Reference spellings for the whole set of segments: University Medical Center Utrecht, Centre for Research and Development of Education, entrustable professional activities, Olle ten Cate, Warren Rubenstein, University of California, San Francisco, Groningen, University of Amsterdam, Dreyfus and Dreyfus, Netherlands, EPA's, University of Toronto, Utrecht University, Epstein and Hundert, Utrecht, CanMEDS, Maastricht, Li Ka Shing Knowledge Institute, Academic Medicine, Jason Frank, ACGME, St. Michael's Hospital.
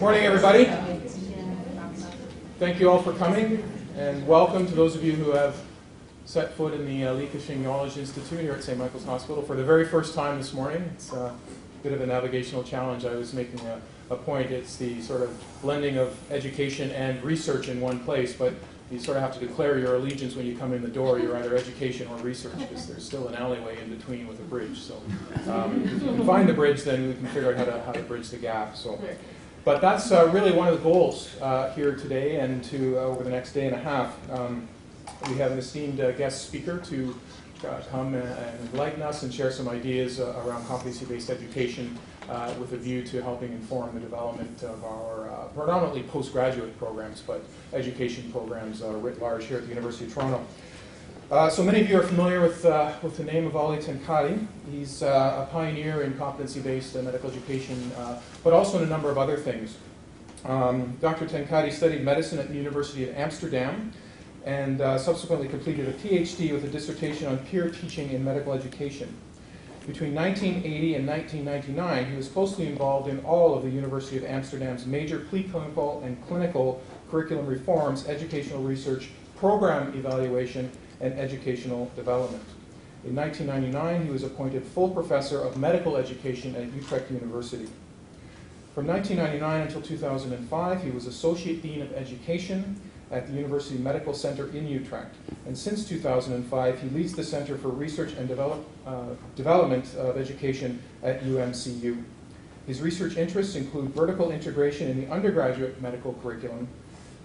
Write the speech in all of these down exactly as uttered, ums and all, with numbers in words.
Morning, everybody. Thank you all for coming, and welcome to those of you who have set foot in the uh, Li Ka Shing Knowledge Institute here at Saint Michael's Hospital for the very first time this morning. It's uh, a bit of a navigational challenge. I was making a, a point. It's the sort of blending of education and research in one place, but you sort of have to declare your allegiance when you come in the door. You're either education or research, because there's still an alleyway in between with a bridge. So um, if we can find the bridge, then we can figure out how to, how to bridge the gap. So, but that's uh, really one of the goals uh, here today and to uh, over the next day and a half. Um, we have an esteemed uh, guest speaker to uh, come and enlighten us and share some ideas uh, around competency-based education uh, with a view to helping inform the development of our uh, predominantly postgraduate programs, but education programs uh, writ large here at the University of Toronto. Uh, so many of you are familiar with, uh, with the name of Olle ten Cate. He's uh, a pioneer in competency-based uh, medical education, uh, but also in a number of other things. Um, Doctor ten Cate studied medicine at the University of Amsterdam, and uh, subsequently completed a PhD with a dissertation on peer teaching in medical education. Between nineteen eighty and nineteen ninety-nine, he was closely involved in all of the University of Amsterdam's major preclinical and clinical curriculum reforms, educational research, program evaluation, and educational development. In nineteen ninety-nine, he was appointed full professor of medical education at Utrecht University. From nineteen ninety-nine until two thousand five, he was associate dean of education at the University Medical Center in Utrecht. And since two thousand five, he leads the Center for Research and Develop, uh, Development of Education at U M C U. His research interests include vertical integration in the undergraduate medical curriculum,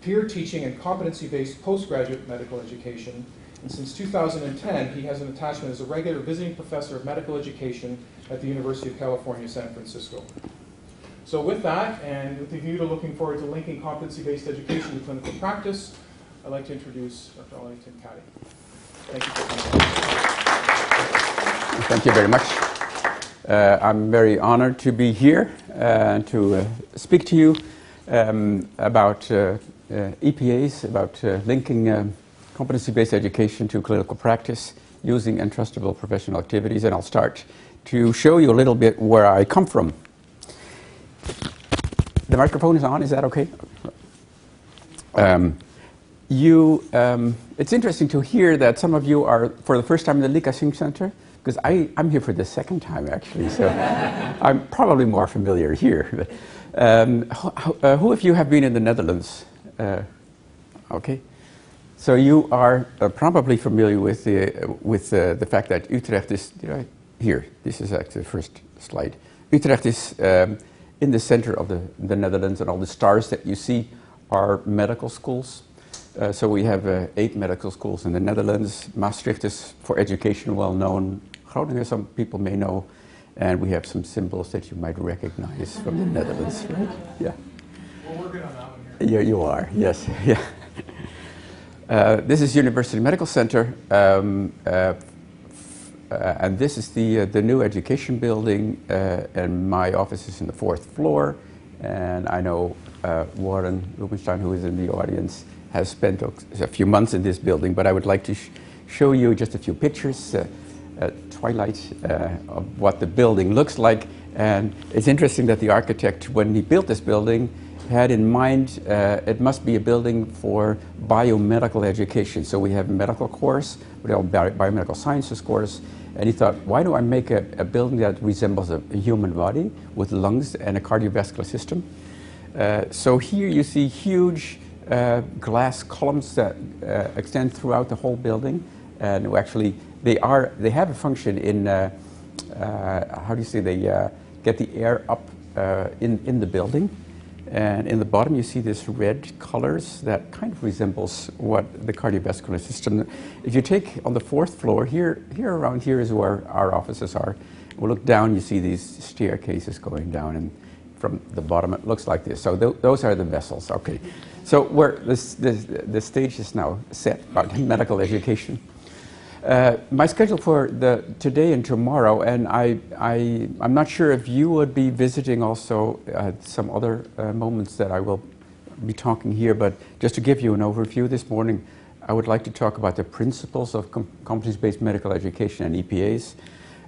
peer teaching and competency-based postgraduate medical education, and since two thousand ten, he has an attachment as a regular visiting professor of medical education at the University of California, San Francisco. So with that, and with the view to looking forward to linking competency-based education to clinical practice, I'd like to introduce Doctor Olle ten Cate. Thank you for coming. Thank you very much. Uh, I'm very honored to be here uh, to uh, speak to you um, about uh, uh, E P As, about uh, linking um, competency-based education to clinical practice using entrustable professional activities, and I'll start to show you a little bit where I come from. The microphone is on, is that okay? Um, you, um, it's interesting to hear that some of you are for the first time in the Li Ka Shing Center, because I'm here for the second time actually, so I'm probably more familiar here. Um, who, uh, who of you have been in the Netherlands? Uh, okay, so you are uh, probably familiar with the, uh, with uh, the fact that Utrecht is, did I, here, this is actually the first slide. Utrecht is um, in the center of the, the Netherlands, and all the stars that you see are medical schools. Uh, so we have uh, eight medical schools in the Netherlands. Maastricht is for education well known. Groningen, some people may know, and we have some symbols that you might recognize from the Netherlands, right? Yeah. Well, we're good on that one here. Yeah, you are. Yes. Yeah. Uh, this is University Medical Center. Um, uh, Uh, and this is the, uh, the new education building, uh, and my office is in the fourth floor. And I know uh, Warren Rubenstein, who is in the audience, has spent a few months in this building, but I would like to sh show you just a few pictures uh, at twilight uh, of what the building looks like. And it's interesting that the architect, when he built this building, had in mind uh, it must be a building for biomedical education. So we have a medical course, we have a bi biomedical sciences course, and he thought, why do I make a, a building that resembles a, a human body with lungs and a cardiovascular system? Uh, so here you see huge uh, glass columns that uh, extend throughout the whole building, and actually they are they have a function in uh, uh, how do you say they uh, get the air up uh, in in the building. And in the bottom you see this red colors that kind of resembles what the cardiovascular system. If you take on the fourth floor, here, here around here is where our offices are. We'll look down, you see these staircases going down, and from the bottom it looks like this. So th those are the vessels, okay. So where this, this, the stage is now set about medical education. Uh, my schedule for the today and tomorrow, and I, I, I'm not sure if you would be visiting also uh, some other uh, moments that I will be talking here, but just to give you an overview this morning, I would like to talk about the principles of com competency-based medical education and E P As.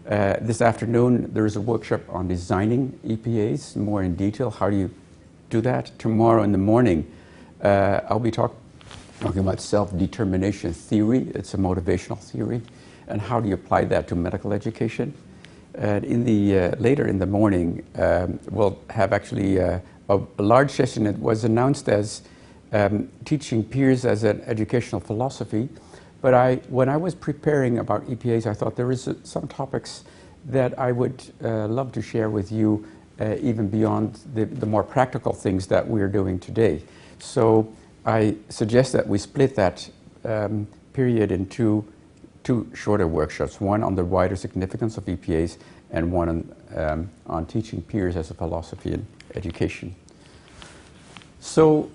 Uh, this afternoon, there is a workshop on designing E P As, more in detail. How do you do that? Tomorrow in the morning, uh, I'll be talk talking about self-determination theory. It's a motivational theory. And how do you apply that to medical education? And in the, uh, later in the morning, um, we'll have actually uh, a, a large session that was announced as um, Teaching Peers as an Educational Philosophy. But I, when I was preparing about E P As, I thought there is uh, some topics that I would uh, love to share with you, uh, even beyond the, the more practical things that we're doing today. So I suggest that we split that um, period into two shorter workshops, one on the wider significance of E P As and one on, um, on teaching peers as a philosophy in education. So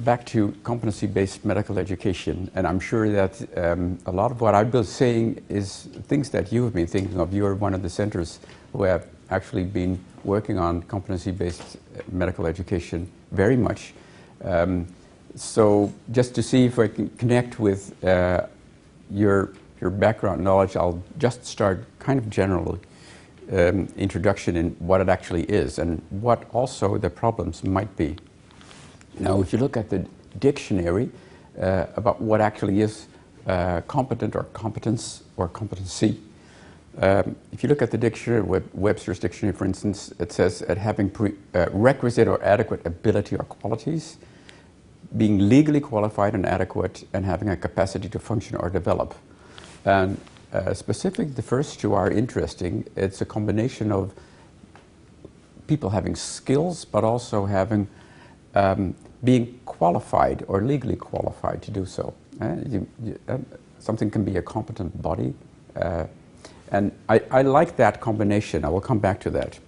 back to competency-based medical education, and I'm sure that um, a lot of what I've been saying is things that you have been thinking of. You're one of the centers who have actually been working on competency-based medical education very much. Um, so just to see if I can connect with uh, your, your background knowledge, I'll just start kind of general um, introduction in what it actually is and what also the problems might be. Now, if you look at the dictionary uh, about what actually is uh, competent or competence or competency, um, if you look at the dictionary, Web Webster's dictionary, for instance, it says at having pre uh, requisite or adequate ability or qualities, being legally qualified and adequate, and having a capacity to function or develop. And uh, specific, the first two are interesting. It's a combination of people having skills, but also having Um, being qualified or legally qualified to do so. Uh, you, you, uh, something can be a competent body. Uh, and I, I like that combination. I will come back to that.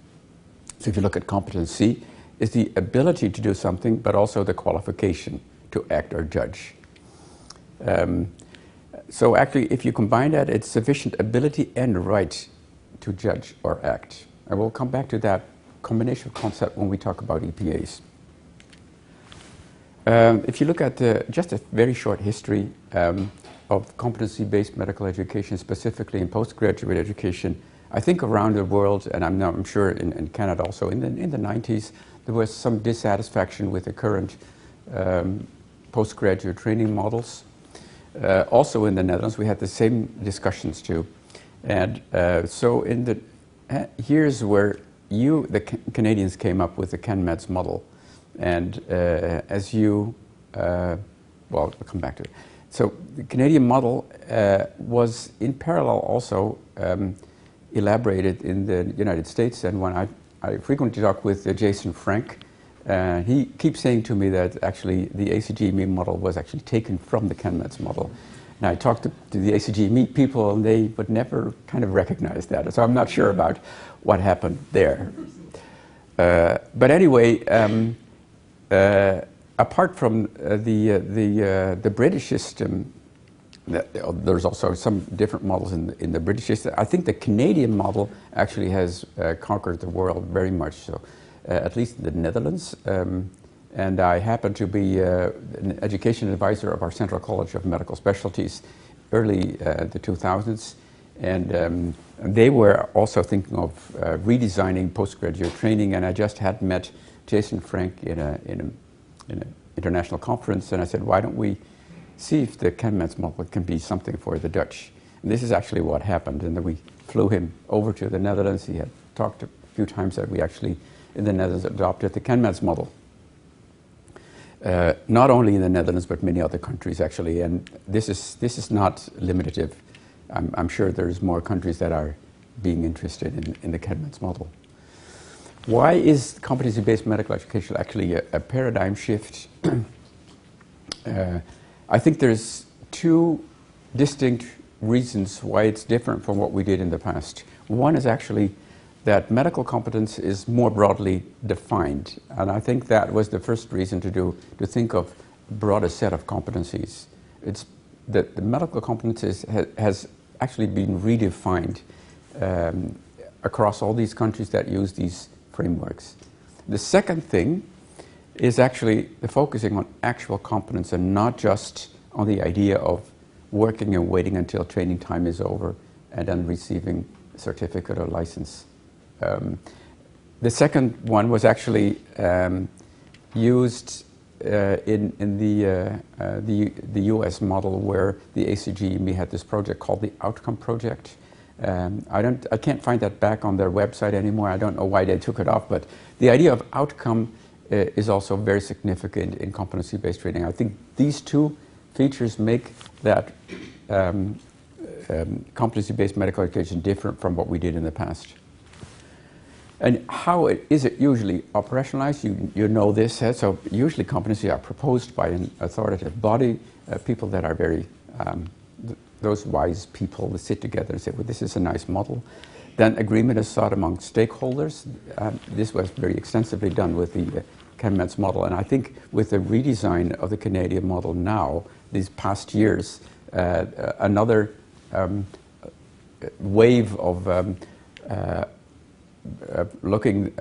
So if you look at competency, it's the ability to do something, but also the qualification to act or judge. Um, so actually, if you combine that, it's sufficient ability and right to judge or act. I will come back to that combination concept when we talk about E P As. Um, if you look at uh, just a very short history um, of competency-based medical education, specifically in postgraduate education, I think around the world, and I'm, not, I'm sure in, in Canada also, in the, in the nineties, there was some dissatisfaction with the current um, postgraduate training models. Uh, also in the Netherlands, we had the same discussions too. And uh, so in the, uh, here's where you, the ca Canadians, came up with the CanMEDS model. And uh, as you, uh, well, we'll come back to it. So the Canadian model uh, was in parallel also um, elaborated in the United States. And when I, I frequently talk with uh, Jason Frank, uh, he keeps saying to me that actually the A C G M E model was actually taken from the CanMEDS model. And I talked to, to the A C G M E people, and they would never kind of recognize that. So I'm not sure about what happened there. Uh, but anyway, um, Uh, apart from uh, the uh, the uh, the British system, there's also some different models in the, in the British system. I think the Canadian model actually has uh, conquered the world very much. So, uh, at least in the Netherlands, um, and I happen to be uh, an education advisor of our Central College of Medical Specialties, early uh, the two thousands, and um, they were also thinking of uh, redesigning postgraduate training. And I just had met Jason Frank in a, in a in an international conference, and I said, why don't we see if the CanMEDS model can be something for the Dutch? And this is actually what happened. And then we flew him over to the Netherlands. He had talked a few times that we actually in the Netherlands adopted the CanMEDS model. Uh, not only in the Netherlands, but many other countries actually. And this is this is not limitative. I'm, I'm sure there's more countries that are being interested in, in the CanMEDS model. Why is competency-based medical education actually a, a paradigm shift? uh, I think there's two distinct reasons why it's different from what we did in the past. One is actually that medical competence is more broadly defined, and I think that was the first reason to do to think of a broader set of competencies. It's that the medical competence is, ha, has actually been redefined um, across all these countries that use these frameworks. The second thing is actually the focusing on actual competence and not just on the idea of working and waiting until training time is over and then receiving certificate or license. Um, the second one was actually um, used uh, in, in the, uh, uh, the, the U S model, where the A C G M E had this project called the Outcome Project. Um, I, don't, I can't find that back on their website anymore. I don't know why they took it off, but the idea of outcome uh, is also very significant in competency-based training. I think these two features make that um, um, competency-based medical education different from what we did in the past. And how it, is it usually operationalized? You, you know this, eh? So usually competency are proposed by an authoritative body, uh, people that are very um, those wise people that sit together and say, well, this is a nice model. Then agreement is sought among stakeholders. Uh, this was very extensively done with the uh, CanMEDS model. And I think with the redesign of the Canadian model now, these past years, uh, another um, wave of um, uh, uh, looking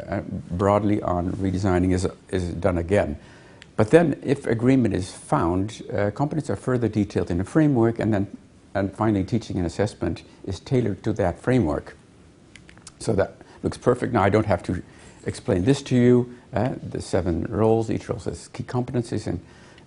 broadly on redesigning is, is done again. But then if agreement is found, uh, competencies are further detailed in a framework, and then And finally, teaching and assessment is tailored to that framework. So that looks perfect. Now, I don't have to explain this to you. Uh, the seven roles, each role has key competencies, and,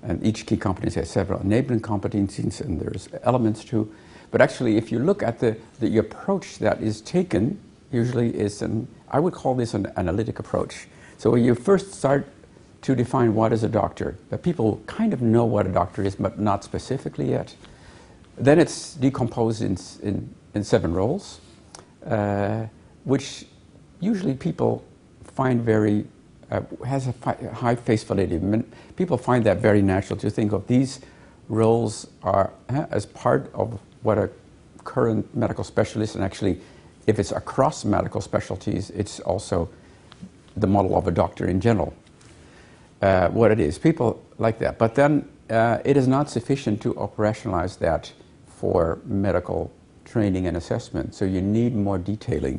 and each key competency has several enabling competencies, and there's elements too. But actually, if you look at the, the approach that is taken, usually is an, I would call this an analytic approach. So when you first start to define what is a doctor, that people kind of know what a doctor is, but not specifically yet. Then it's decomposed in, in, in seven roles, uh, which usually people find very, uh, has a fi high face validity. People find that very natural to think of these roles are uh, as part of what a current medical specialist, and actually if it's across medical specialties, it's also the model of a doctor in general, uh, what it is. People like that. But then uh, it is not sufficient to operationalize that for medical training and assessment. So you need more detailing.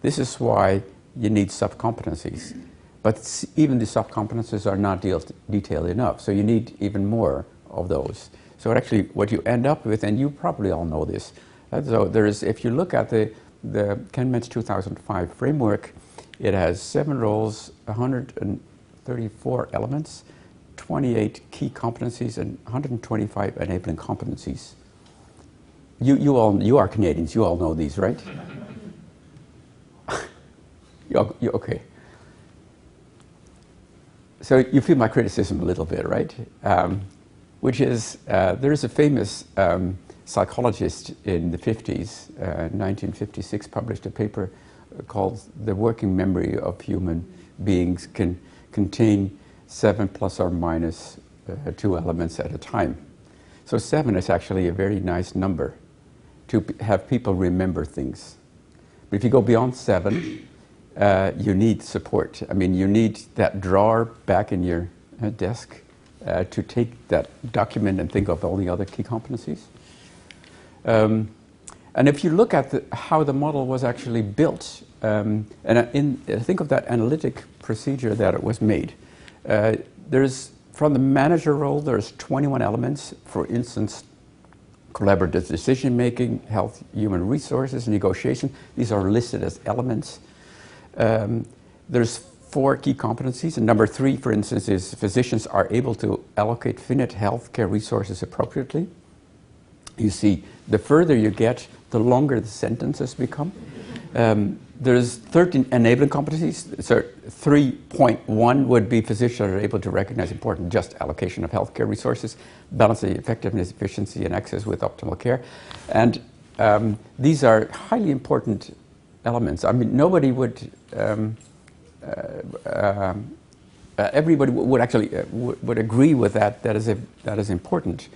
This is why you need subcompetencies. But even the subcompetencies are not detailed enough. So you need even more of those. So actually what you end up with, and you probably all know this, uh, so there is, if you look at the, the CanMEDS two thousand five framework, it has seven roles, one hundred thirty-four elements, twenty-eight key competencies, and one hundred twenty-five enabling competencies. You, you all, you are Canadians. You all know these, right? you, you, okay. So you feel my criticism a little bit, right? Um, which is, uh, there is a famous um, psychologist in the fifties, uh, nineteen fifty-six, published a paper called "The Working Memory of Human Beings Can Contain Seven Plus or Minus uh, Two Elements at a Time." So seven is actually a very nice number to have people remember things. But if you go beyond seven, uh, you need support. I mean, you need that drawer back in your uh, desk uh, to take that document and think of all the other key competencies. Um, and if you look at the, how the model was actually built, um, and in, think of that analytic procedure that it was made, uh, there's from the manager role, there's twenty-one elements. For instance, collaborative decision-making, health, human resources, negotiation. These are listed as elements. Um, there's four key competencies. And number three, for instance, is physicians are able to allocate finite healthcare resources appropriately. You see, the further you get, the longer the sentences become. Um, There's thirteen enabling competencies. So three point one would be physicians are able to recognize important just allocation of healthcare resources, balancing effectiveness, efficiency, and access with optimal care. And um, these are highly important elements. I mean, nobody would, um, uh, uh, everybody would actually uh, would agree with that. That is a, that is important.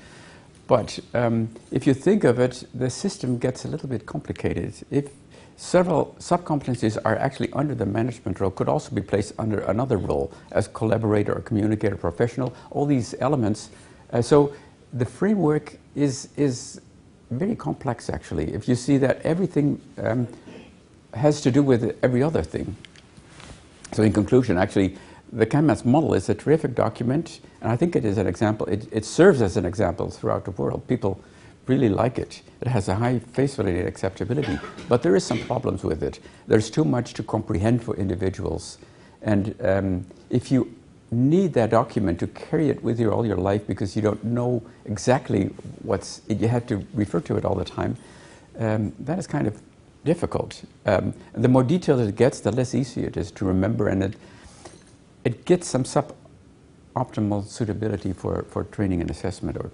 But um, if you think of it, the system gets a little bit complicated. If several subcompetencies are actually under the management role, could also be placed under another role as collaborator or communicator professional, all these elements. Uh, so the framework is, is very complex, actually, if you see that everything um, has to do with every other thing. So in conclusion, actually, the CanMEDS model is a terrific document, and I think it is an example. It, it serves as an example throughout the world. People really like it. It has a high face validity acceptability, but there is some problems with it. There's too much to comprehend for individuals. And um, if you need that document to carry it with you all your life because you don't know exactly what's, you have to refer to it all the time, um, that is kind of difficult. Um, the more detailed it gets, the less easy it is to remember, and it, it gets some suboptimal suitability for, for training and assessment. Or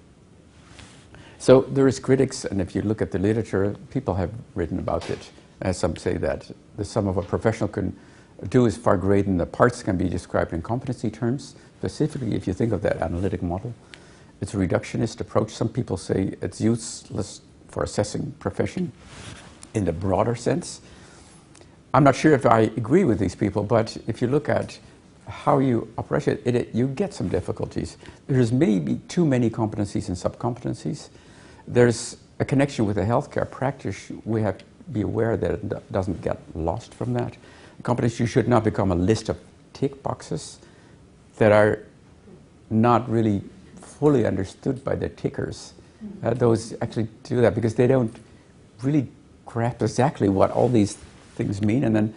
so there is critics, and if you look at the literature, people have written about it. As some say that the sum of a professional can do is far greater than the parts can be described in competency terms. Specifically, if you think of that analytic model, it's a reductionist approach. Some people say it's useless for assessing profession in the broader sense. I'm not sure if I agree with these people, but if you look at how you approach it, it, it you get some difficulties. There's maybe too many competencies and subcompetencies. There's a connection with the healthcare practice. We have to be aware that it doesn't get lost from that. Competencies should not become a list of tick boxes that are not really fully understood by the tickers. Uh, those actually do that because they don't really grasp exactly what all these things mean, and then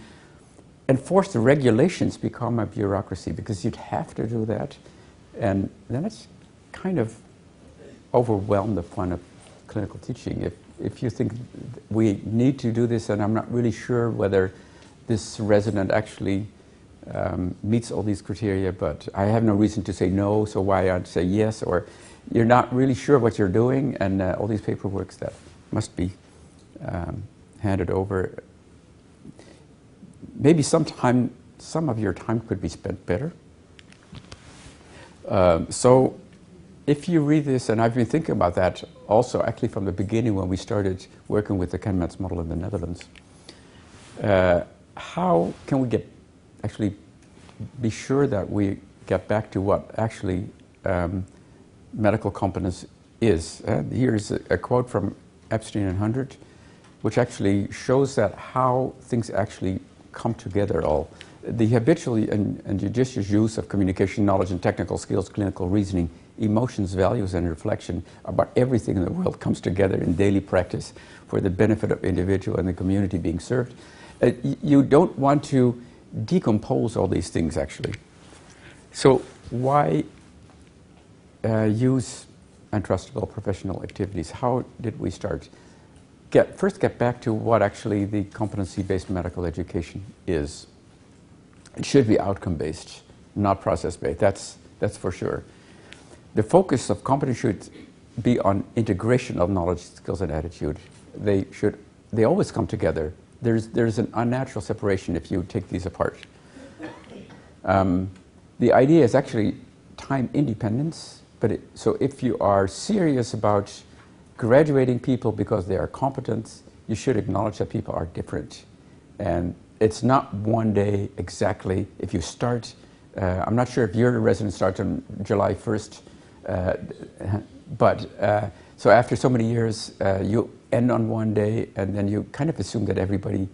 enforce the regulations become a bureaucracy because you'd have to do that, and then it's kind of overwhelmed the fun of clinical teaching. If, if you think we need to do this, and I'm not really sure whether this resident actually um, meets all these criteria, but I have no reason to say no, so why I'd say yes, or you're not really sure what you're doing, and uh, all these paperwork that must be um, handed over. Maybe sometime, some of your time could be spent better. Um, so if you read this, and I've been thinking about that also actually from the beginning when we started working with the CanMEDS model in the Netherlands, uh, how can we get actually be sure that we get back to what actually um, medical competence is? Uh, here's a, a quote from Epstein and Hundert, which actually shows that how things actually come together all. The habitual and, and judicious use of communication, knowledge and technical skills, clinical reasoning, emotions, values and reflection about everything in the world comes together in daily practice for the benefit of individual and the community being served. Uh, you don't want to decompose all these things actually. So why uh, use entrustable professional activities? How did we start? Get, first get back to what actually the competency-based medical education is. It should be outcome-based, not process-based, that's, that's for sure. The focus of competence should be on integration of knowledge, skills, and attitude. They should, they always come together. There's, there's an unnatural separation if you take these apart. Um, the idea is actually time independence, but it, so if you are serious about graduating people because they are competent, you should acknowledge that people are different. And it's not one day exactly. If you start, uh, I'm not sure if your resident starts on July first, uh, but uh, so after so many years, uh, you end on one day and then you kind of assume that everybody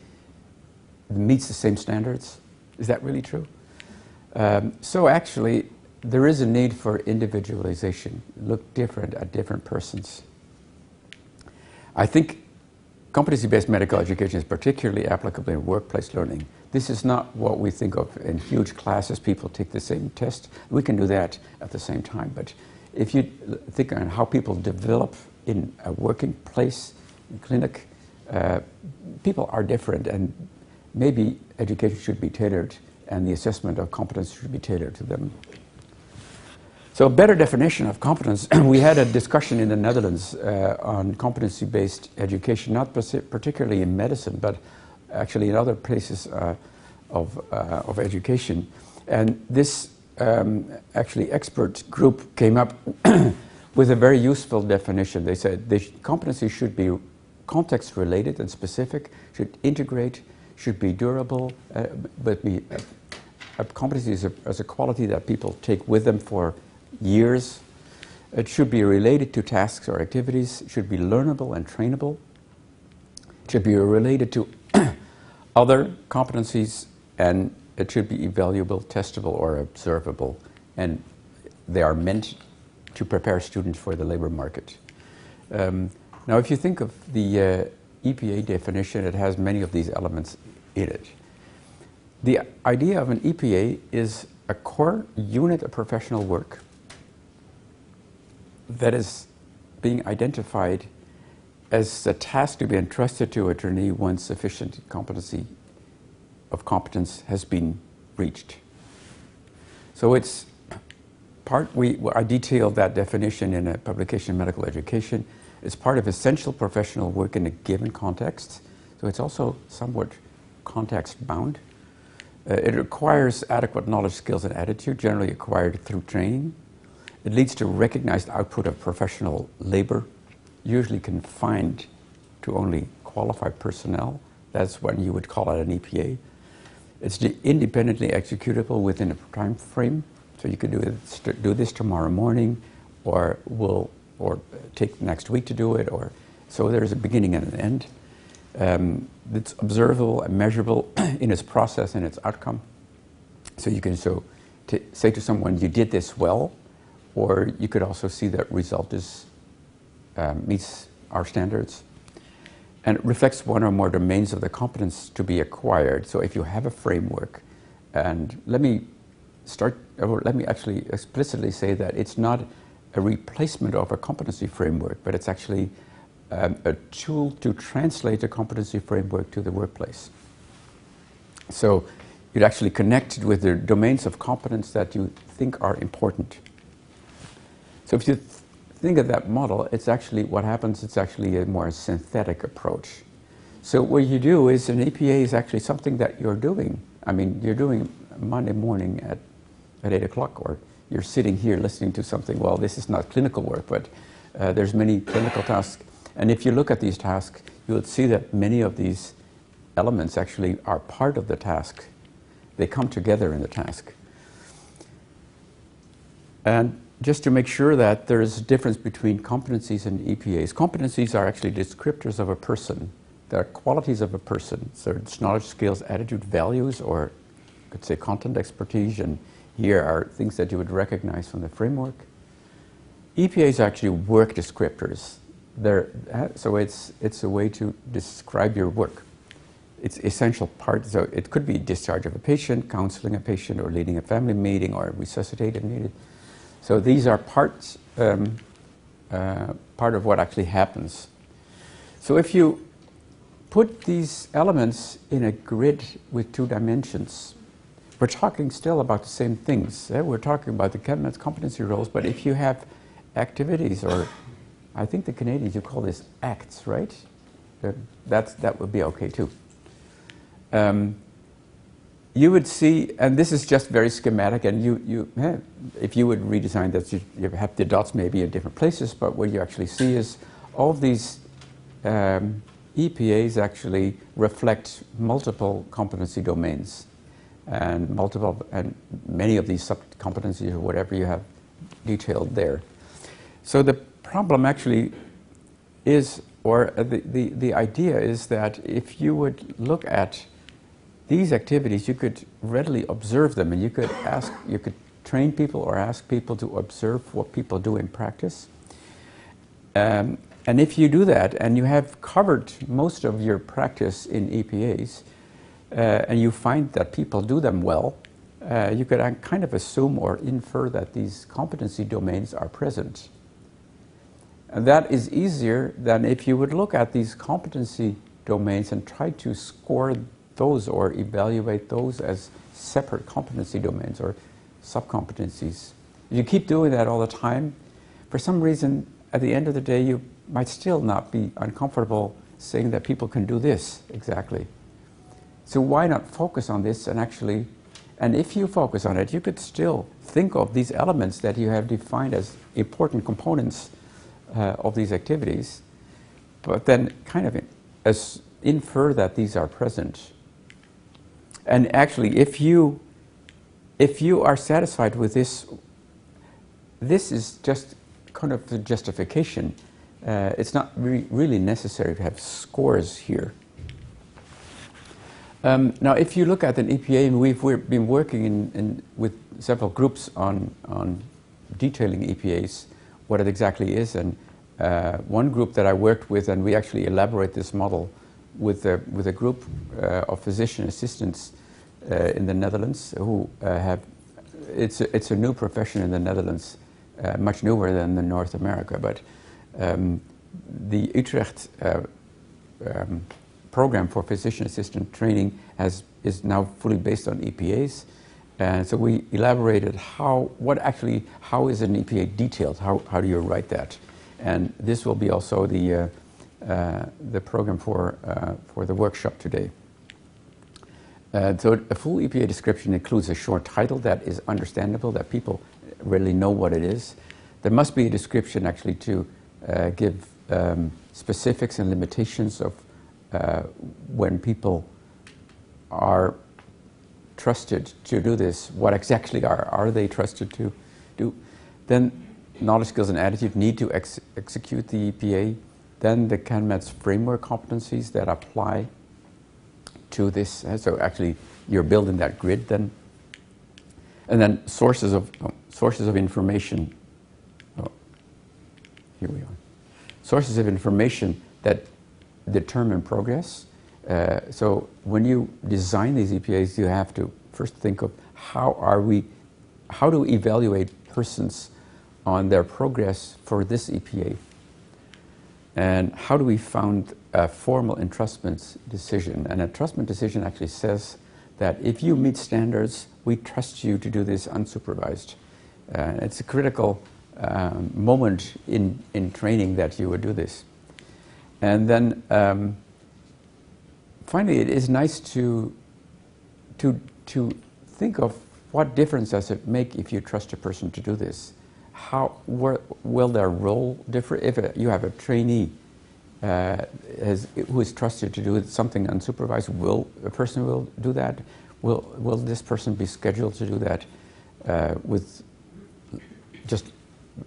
meets the same standards. Is that really true? Um, so actually, there is a need for individualization. Look different at different persons. I think competency-based medical education is particularly applicable in workplace learning. This is not what we think of in huge classes. People take the same test. We can do that at the same time. But if you think on how people develop in a working place, in clinic, uh, people are different. And maybe education should be tailored and the assessment of competence should be tailored to them. So a better definition of competence, we had a discussion in the Netherlands uh, on competency-based education, not particularly in medicine, but actually in other places uh, of, uh, of education. And this um, actually expert group came up with a very useful definition. They said the competency should be context-related and specific, should integrate, should be durable, uh, but be, uh, a competency is a, is a quality that people take with them for years. It should be related to tasks or activities. It should be learnable and trainable. It should be related to other competencies, and it should be evaluable, testable, or observable. And they are meant to prepare students for the labor market. Um, Now, if you think of the uh, E P A definition, it has many of these elements in it. The idea of an E P A is a core unit of professional work that is being identified as a task to be entrusted to a trainee once sufficient competency of competence has been reached. So it's part, we, I detailed that definition in a publication in Medical Education. It's part of essential professional work in a given context, so it's also somewhat context-bound. Uh, it requires adequate knowledge, skills, and attitude, generally acquired through training. It leads to recognized output of professional labor, usually confined to only qualified personnel. That's when you would call it an E P A. It's independently executable within a time frame, so you could do, it, do this tomorrow morning, or will, or take next week to do it, or so there's a beginning and an end. Um, it's observable and measurable in its process and its outcome. So you can so t say to someone, you did this well, or you could also see that result is um, meets our standards. And it reflects one or more domains of the competence to be acquired. So if you have a framework, and let me start, or let me actually explicitly say that it's not a replacement of a competency framework, but it's actually um, a tool to translate a competency framework to the workplace. So you'd actually connect with the domains of competence that you think are important. So if you th think of that model, it's actually what happens, it's actually a more synthetic approach. So what you do is an E P A is actually something that you're doing. I mean, you're doing Monday morning at, at eight o'clock, or you're sitting here listening to something. Well, this is not clinical work, but uh, there's many clinical tasks. And if you look at these tasks, you'll see that many of these elements actually are part of the task. They come together in the task. And just to make sure that there's a difference between competencies and E P As. Competencies are actually descriptors of a person. They're qualities of a person. So it's knowledge, skills, attitude, values, or you could say content expertise, and here are things that you would recognize from the framework. E P As are actually work descriptors. They're, so it's, it's a way to describe your work. It's essential part, so it could be discharge of a patient, counseling a patient, or leading a family meeting, or resuscitative needed. So these are parts, um, uh, part of what actually happens. So if you put these elements in a grid with two dimensions, we're talking still about the same things. Eh? We're talking about the CanMEDS competency roles, but if you have activities, or I think the Canadians, you call this acts, right? That, that's, that would be okay too. Um, you would see, and this is just very schematic, and you, you eh, if you would redesign that, you, you have the dots maybe in different places, but what you actually see is all these um, E P As actually reflect multiple competency domains. And multiple, and many of these sub-competencies or whatever you have detailed there. So the problem actually is, or the, the, the idea is that if you would look at these activities, you could readily observe them, and you could ask, you could train people or ask people to observe what people do in practice. Um, and if you do that, and you have covered most of your practice in E P As, Uh, and you find that people do them well, uh, you could kind of assume or infer that these competency domains are present. And that is easier than if you would look at these competency domains and try to score those or evaluate those as separate competency domains or subcompetencies. If you keep doing that all the time, for some reason, at the end of the day, you might still not be uncomfortable saying that people can do this exactly. So why not focus on this and actually, and if you focus on it, you could still think of these elements that you have defined as important components uh, of these activities, but then kind of in, as infer that these are present. And actually, if you, if you are satisfied with this, this is just kind of the justification. Uh, it's not re really necessary to have scores here. Um, now, if you look at an E P A, and we've, we've been working in, in, with several groups on, on detailing E P As, what it exactly is, and Uh, one group that I worked with, and we actually elaborate this model with a, with a group uh, of physician assistants uh, in the Netherlands who uh, have, it's a, it's a new profession in the Netherlands, uh, much newer than in North America, but um, the Utrecht uh, um, program for physician assistant training has, is now fully based on E P As. And so we elaborated how, what actually, how is an E P A detailed? How, how do you write that? And this will be also the, uh, uh, the program for, uh, for the workshop today. Uh, so a full E P A description includes a short title that is understandable, that people really know what it is. There must be a description actually to uh, give um, specifics and limitations of uh, when people are trusted to do this, what exactly are, are they trusted to do. Then knowledge, skills, and attitude need to ex execute the E P A. Then the CanMEDS framework competencies that apply to this. So actually, you're building that grid then. And then sources of oh, sources of information. Oh, here we are. Sources of information that determine progress. Uh, so when you design these E P As, you have to first think of how are we, how do we evaluate persons on their progress for this E P A? And how do we found a formal entrustment decision? An entrustment decision actually says that if you meet standards, we trust you to do this unsupervised. Uh, it's a critical um, moment in, in training that you would do this. And then um, finally, it is nice to, to, to think of what difference does it make if you trust a person to do this. How where, will their role differ if a, you have a trainee uh, has, who is trusted to do something unsupervised? Will a person will do that? Will will this person be scheduled to do that uh, with just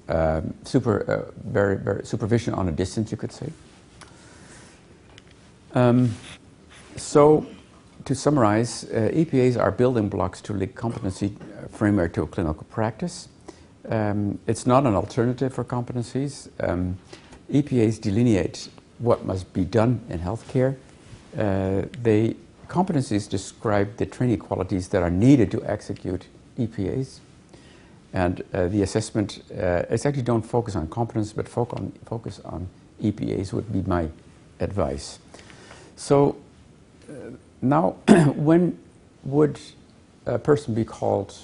uh, super uh, very very supervision on a distance, you could say? Um, so, to summarize, uh, E P As are building blocks to the competency framework to clinical practice. Um, it's not an alternative for competencies. Um, E P As delineate what must be done in healthcare. Uh, they, competencies describe the training qualities that are needed to execute E P As. And uh, the assessment, uh, it's actually don't focus on competence, but focus on, focus on E P As would be my advice. So uh, now, when would a person be called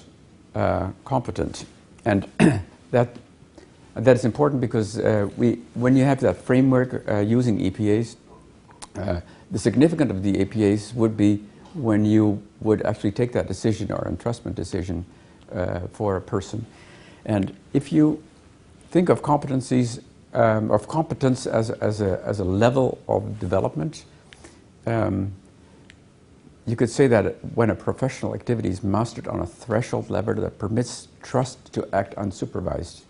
uh, competent? And that, that is important because uh, we, when you have that framework uh, using E P As, uh, the significance of the E P As would be when you would actually take that decision or entrustment decision uh, for a person. And if you think of competencies, um, of competence as, as, a, as a level of development, um, you could say that when a professional activity is mastered on a threshold level that permits trust to act unsupervised.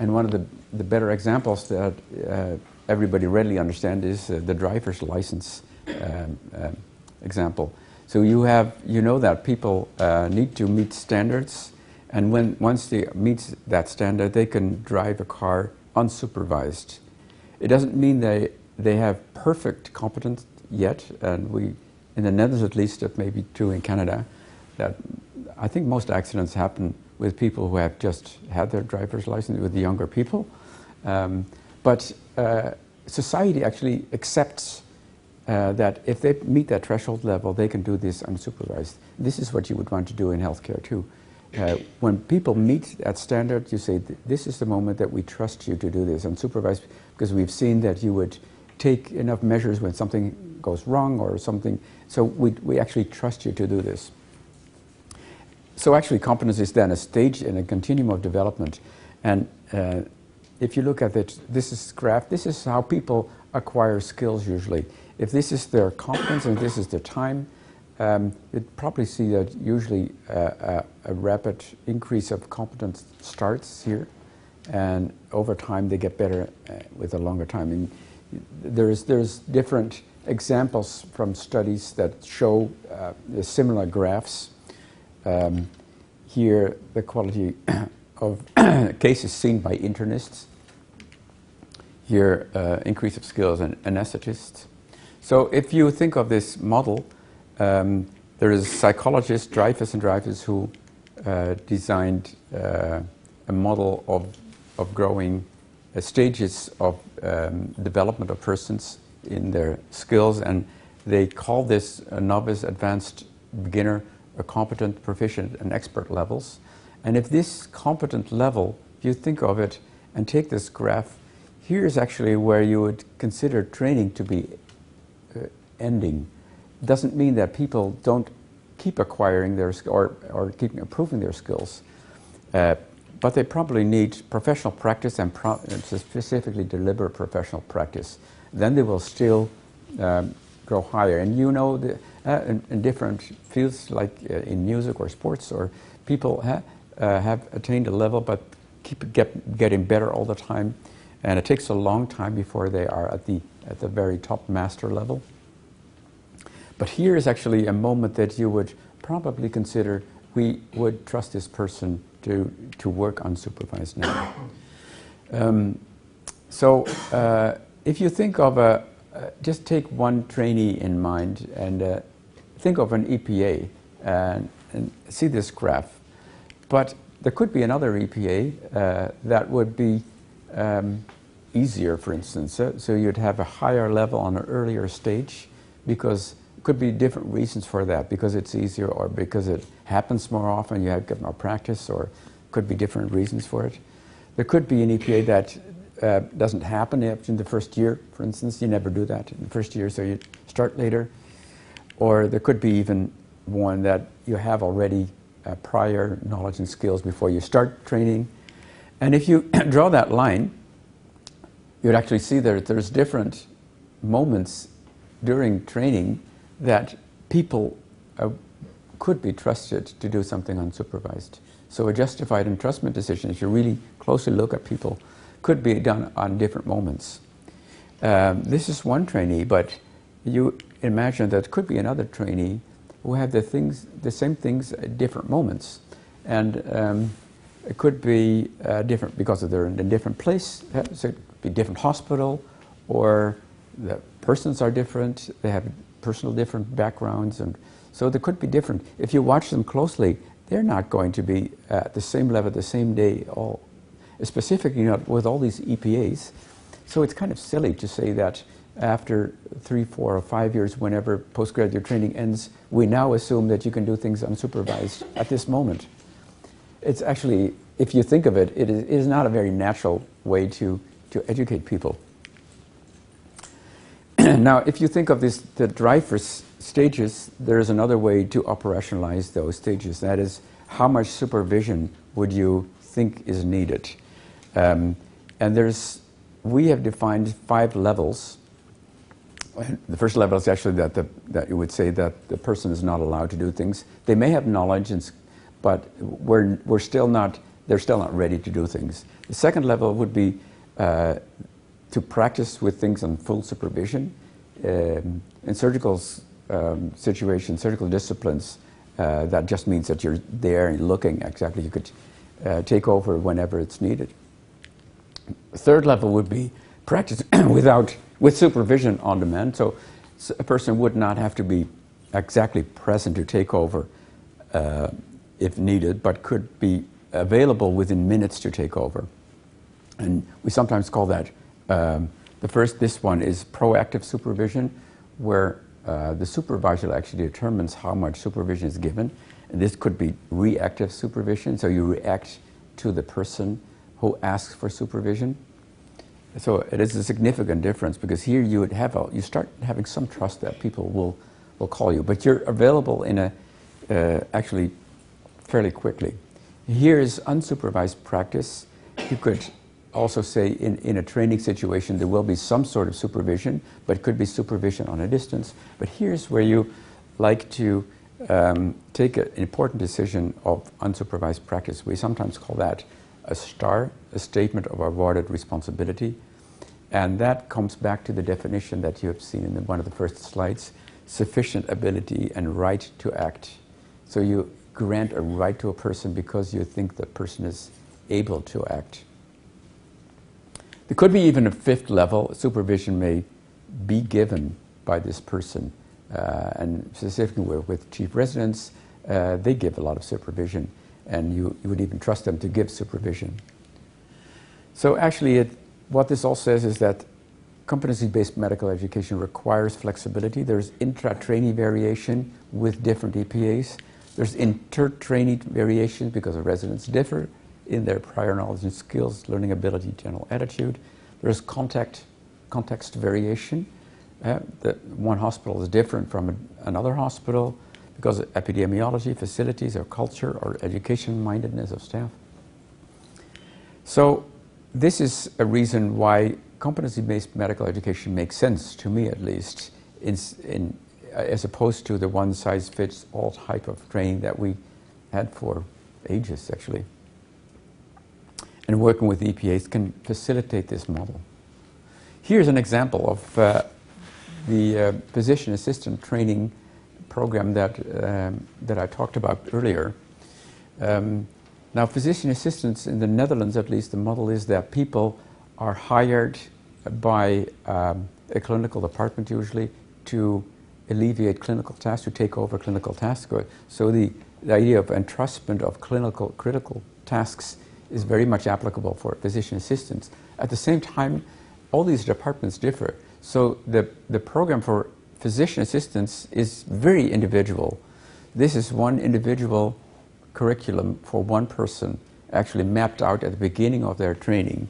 And one of the, the better examples that uh, everybody readily understands is uh, the driver's license um, uh, example. So you have, you know that people uh, need to meet standards, and when once they meet that standard, they can drive a car unsupervised. It doesn't mean they, they have perfect competence yet, and we in the Netherlands, at least, it may be true in Canada, that I think most accidents happen with people who have just had their driver's license, with the younger people. Um, but uh, society actually accepts uh, that if they meet that threshold level, they can do this unsupervised. This is what you would want to do in healthcare, too. Uh, when people meet that standard, you say, this is the moment that we trust you to do this unsupervised, because we've seen that you would take enough measures when something goes wrong or something, so we, we actually trust you to do this. So actually competence is then a stage in a continuum of development, and uh, if you look at it, this is graph, this is how people acquire skills usually. If this is their competence and this is their time, um, you'd probably see that usually uh, a, a rapid increase of competence starts here, and over time they get better uh, with a longer time. And there's, there's different examples from studies that show uh, similar graphs. Um, here, the quality of cases seen by internists. your uh, increase of skill as an anesthetist. So if you think of this model, um, there is a psychologist, Dreyfus and Dreyfus, who uh, designed uh, a model of, of growing uh, stages of um, development of persons in their skills, and they call this a novice, advanced, beginner, a competent, proficient, and expert levels. And if this competent level, if you think of it and take this graph, here's actually where you would consider training to be uh, ending. It doesn't mean that people don't keep acquiring their or, or keep improving their skills, uh, but they probably need professional practice and pro specifically deliberate professional practice. Then they will still um, grow higher. And you know, the, uh, in, in different fields like uh, in music or sports, or people ha uh, have attained a level but keep get, getting better all the time, and it takes a long time before they are at the at the very top master level. But here is actually a moment that you would probably consider we would trust this person to to work unsupervised now. Um, so uh, if you think of a Uh, just take one trainee in mind and uh, think of an E P A and, and see this graph. But there could be another E P A uh, that would be um, easier, for instance. So, so you'd have a higher level on an earlier stage, because it could be different reasons for that, because it's easier or because it happens more often, you have more practice, or could be different reasons for it. There could be an E P A that Uh, doesn't happen in the first year, for instance. You never do that in the first year, so you start later. Or there could be even one that you have already uh, prior knowledge and skills before you start training. And if you draw that line, you would actually see that there's different moments during training that people uh, could be trusted to do something unsupervised. So a justified entrustment decision, if you really closely look at people, could be done on different moments. Um, this is one trainee, but you imagine that could be another trainee who have the things, the same things at different moments, and um, it could be uh, different because they're in a different place. So it could be different hospital, or the persons are different. They have personal different backgrounds, and so they could be different. If you watch them closely, they're not going to be at the same level the same day all. Specifically, you know, with all these E P As, so it's kind of silly to say that after three, four, or five years, whenever postgraduate training ends, we now assume that you can do things unsupervised at this moment. It's actually, if you think of it, it is, it is not a very natural way to, to educate people. Now, if you think of this, the Dreyfus stages, there is another way to operationalize those stages. That is, how much supervision would you think is needed? Um, and there's, we have defined five levels. The first level is actually that the, that you would say that the person is not allowed to do things. They may have knowledge, and, but we're we're still not they're still not ready to do things. The second level would be uh, to practice with things on full supervision. Um, in surgical um, situations, surgical disciplines, uh, that just means that you're there and looking exactly. You could Uh, take over whenever it's needed. The third level would be practice without with supervision on demand. So a person would not have to be exactly present to take over uh, if needed, but could be available within minutes to take over. And we sometimes call that um, the first. This one is proactive supervision, where uh, the supervisor actually determines how much supervision is given. This could be reactive supervision, so you react to the person who asks for supervision. So it is a significant difference, because here you would have a, you start having some trust that people will will call you, but you're available in a uh, actually fairly quickly. Here is unsupervised practice. You could also say in in a training situation there will be some sort of supervision, but it could be supervision on a distance. But here's where you like to Um, take an important decision of unsupervised practice. We sometimes call that a star, a statement of awarded responsibility. And that comes back to the definition that you have seen in the, one of the first slides, sufficient ability and right to act. So you grant a right to a person because you think the person is able to act. There could be even a fifth level. Supervision may be given by this person, uh, and specifically with, with chief residents, uh, they give a lot of supervision, and you, you would even trust them to give supervision. So actually, it, what this all says is that competency-based medical education requires flexibility. There's intra-trainee variation with different E P As. There's inter-trainee variation because the residents differ in their prior knowledge and skills, learning ability, general attitude. There's contact, context variation. Uh, the one hospital is different from a, another hospital because of epidemiology, facilities, or culture, or education-mindedness of staff. So this is a reason why competency-based medical education makes sense, to me at least, in, in, uh, as opposed to the one-size-fits-all type of training that we had for ages, actually. And working with E P As can facilitate this model. Here's an example of uh, the uh, physician assistant training program that, um, that I talked about earlier. Um, now, physician assistants in the Netherlands, at least, the model is that people are hired by um, a clinical department usually to alleviate clinical tasks, to take over clinical tasks. So the, the idea of entrustment of clinical critical tasks is very much applicable for physician assistants. At the same time, all these departments differ. So the, the program for physician assistants is very individual. This is one individual curriculum for one person, actually mapped out at the beginning of their training.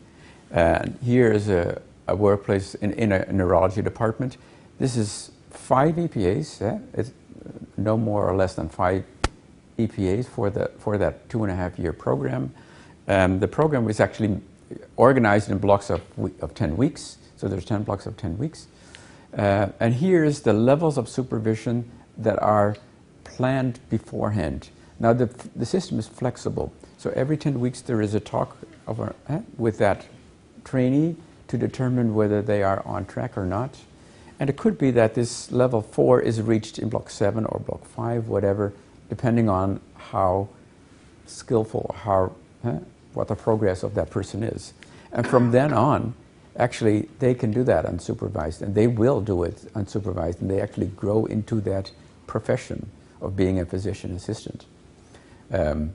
And here is a, a workplace in, in a neurology department. This is five E P As, eh? It's no more or less than five E P As for, the, for that two and a half year program. Um, the program was actually organized in blocks of, of ten weeks, so there's ten blocks of ten weeks. Uh, and here is the levels of supervision that are planned beforehand. Now the, the system is flexible, so every ten weeks there is a talk of a, eh, with that trainee to determine whether they are on track or not. And it could be that this level four is reached in block seven or block five, whatever, depending on how skillful or how huh, what the progress of that person is. And from then on, actually, they can do that unsupervised, and they will do it unsupervised, and they actually grow into that profession of being a physician assistant. Um,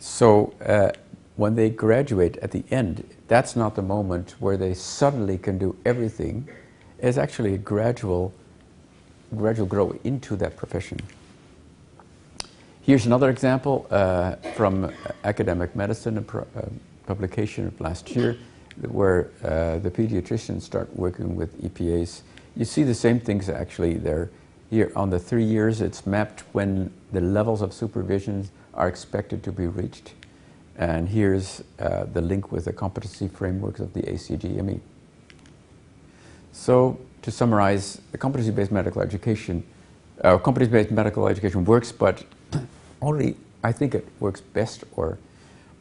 so uh, when they graduate at the end, that's not the moment where they suddenly can do everything. It's actually a gradual, gradual grow into that profession. Here's another example uh, from Academic Medicine, a pro uh, publication of last year, where uh, the pediatricians start working with E P As. You see the same things actually there. Here on the three years, it's mapped when the levels of supervision are expected to be reached. And here's uh, the link with the competency frameworks of the A C G M E. So to summarize, the competency-based medical education, uh, competency-based medical education works, but only I think it works best or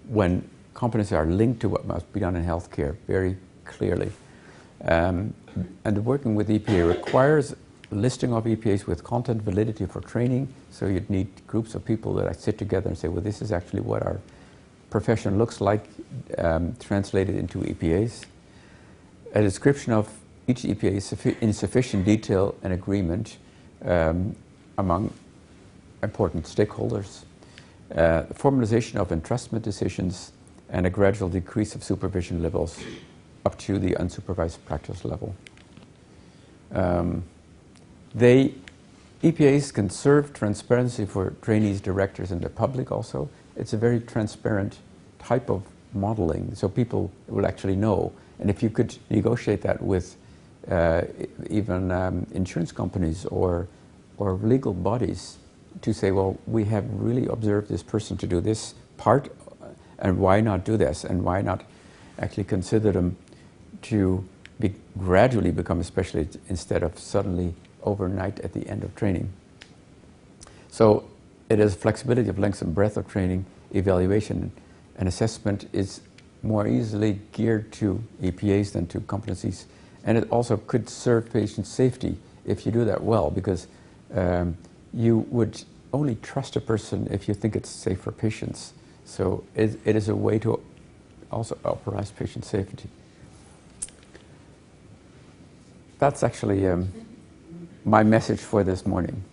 when competencies are linked to what must be done in healthcare very clearly. Um, and working with E P A requires listing of E P As with content validity for training. So you'd need groups of people that sit together and say, well, this is actually what our profession looks like, um, translated into E P As. A description of each E P A in sufficient detail and agreement um, among important stakeholders. Uh, formalization of entrustment decisions and a gradual decrease of supervision levels up to the unsupervised practice level. Um, they, E P As can serve transparency for trainees, directors, and the public also. It's a very transparent type of modeling, so people will actually know. And if you could negotiate that with uh, even um, insurance companies or, or legal bodies to say, well, we have really observed this person to do this part, and why not do this? And why not actually consider them to be gradually become a specialist instead of suddenly overnight at the end of training? So it is flexibility of length and breadth of training. Evaluation and assessment is more easily geared to E P As than to competencies. And it also could serve patient safety if you do that well, because um, you would only trust a person if you think it's safe for patients. So it, it is a way to also optimize patient safety. That's actually um, my message for this morning.